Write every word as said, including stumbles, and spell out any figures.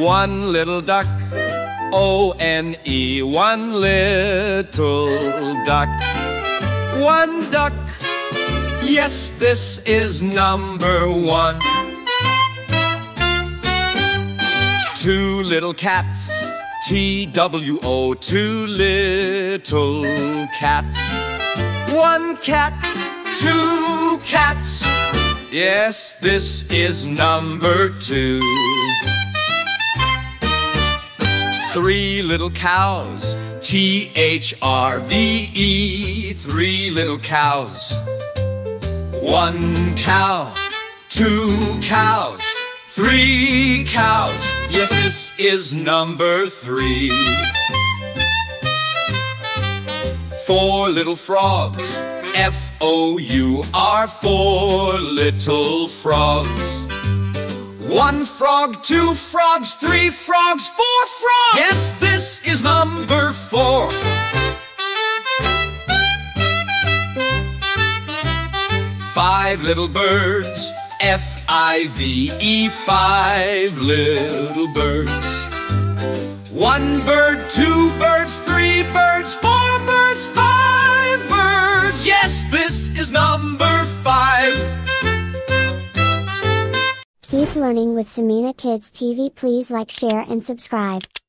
one little duck, O N E, one little duck. One duck, yes, this is number one. Two little cats, T W O, two little cats. One cat, two cats, yes, this is number two. Three little cows, T H R V E, three little cows. One cow, two cows, three cows, yes, this is number three. Four little frogs, F O U R, four little frogs. One frog, two frogs, three frogs, four frogs, yes, this is number four. Five little birds, F I V E, five little birds. One bird, two birds, three birds, four birds, five birds, yes, this is number five. Keep learning with Samina Kids T V. Please like, share, and subscribe.